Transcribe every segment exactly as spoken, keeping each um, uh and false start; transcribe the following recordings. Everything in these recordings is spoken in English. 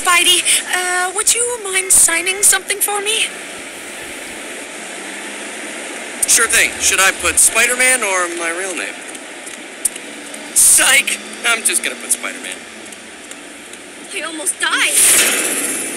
Spidey, uh, would you mind signing something for me? Sure thing. Should I put Spider-Man or my real name? Psych! I'm just gonna put Spider-Man. I almost died.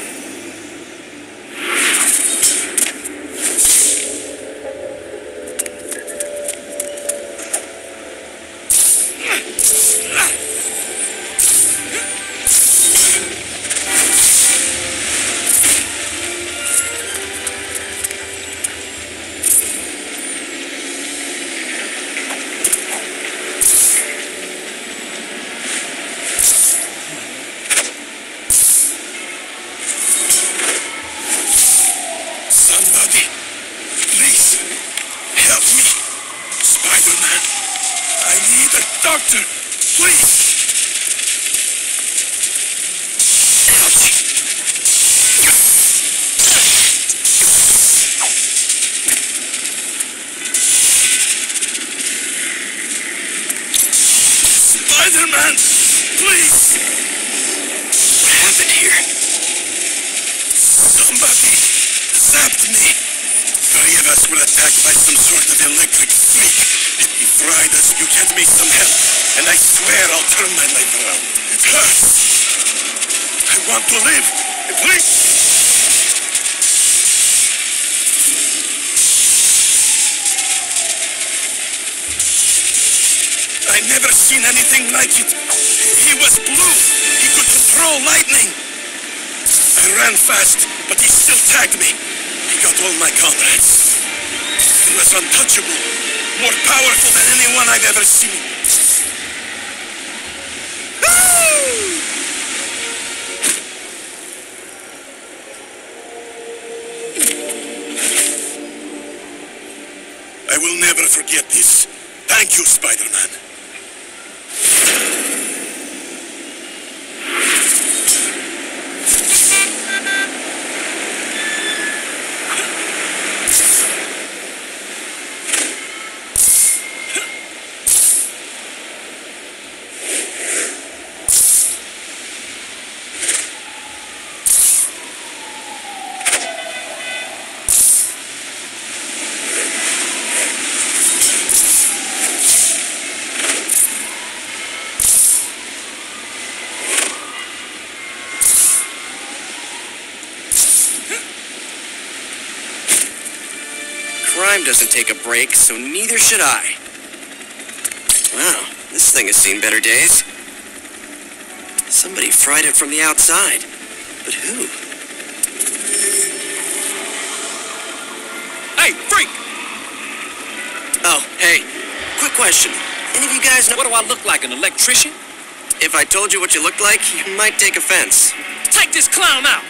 Doesn't take a break, so neither should I. Wow, this thing has seen better days. Somebody fried it from the outside, but who? Hey, freak! Oh, hey, quick question. Any of you guys know what do I look like, an electrician? If I told you what you looked like, you might take offense. Take this clown out!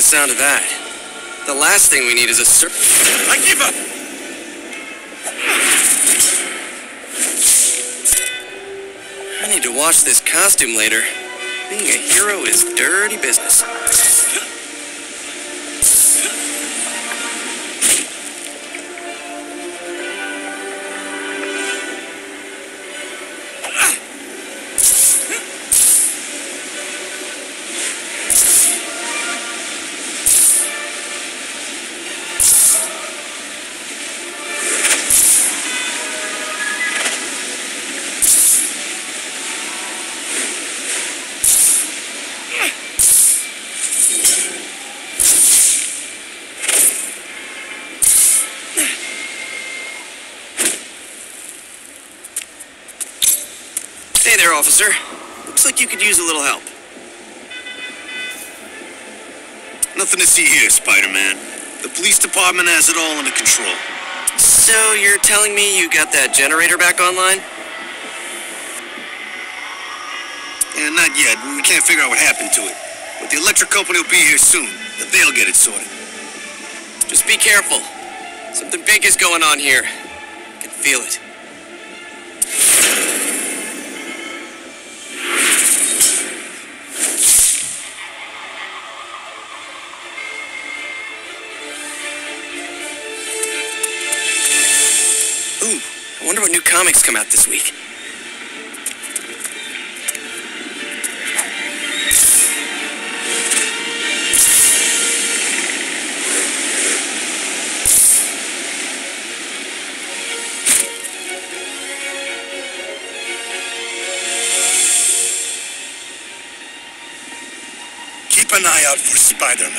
Sound of that. The last thing we need is a serpent. I give up! I need to wash this costume later. Being a hero is dirty business. officer. Looks like you could use a little help. Nothing to see here, Spider-Man. The police department has it all under control. So you're telling me you got that generator back online? Yeah, not yet. We can't figure out what happened to it. But the electric company will be here soon. They'll get it sorted. Just be careful. Something big is going on here. I can feel it. Ooh, I wonder what new comics come out this week. Keep an eye out for Spider-Man.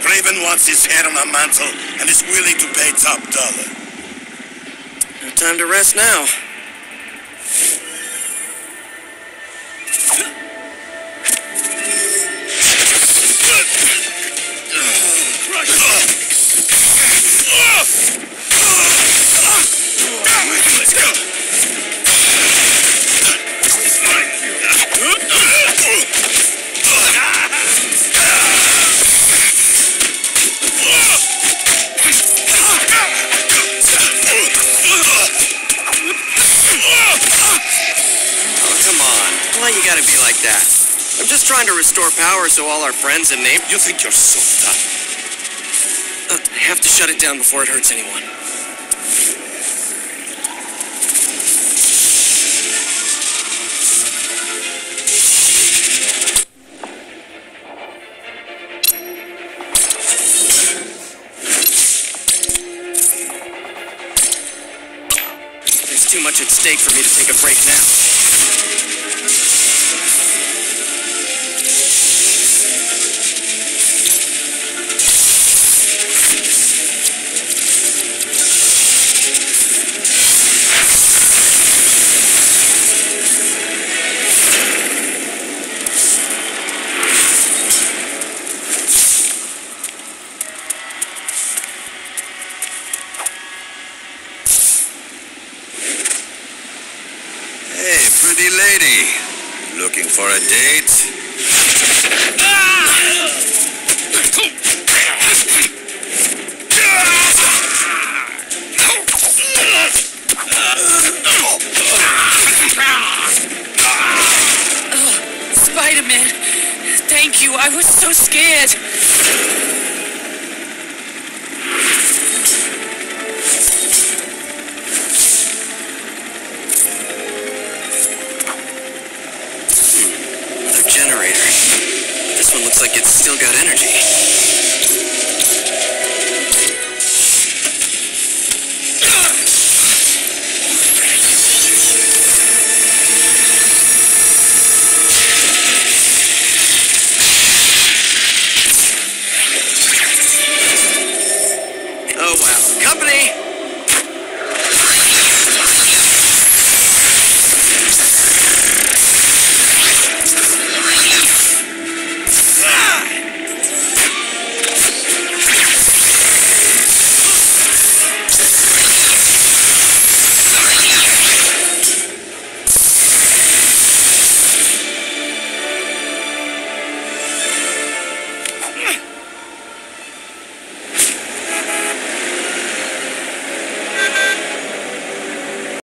Kraven wants his head on a mantle and is willing to pay top dollar. No time to rest now. You gotta be like that. I'm just trying to restore power so all our friends and neighbors... You think you're so tough. Uh, I have to shut it down before it hurts anyone. There's too much at stake for me to take a break now. Pretty lady, looking for a date? Oh, Spider-Man, thank you. I was so scared. Generator. This one looks like it's still got energy.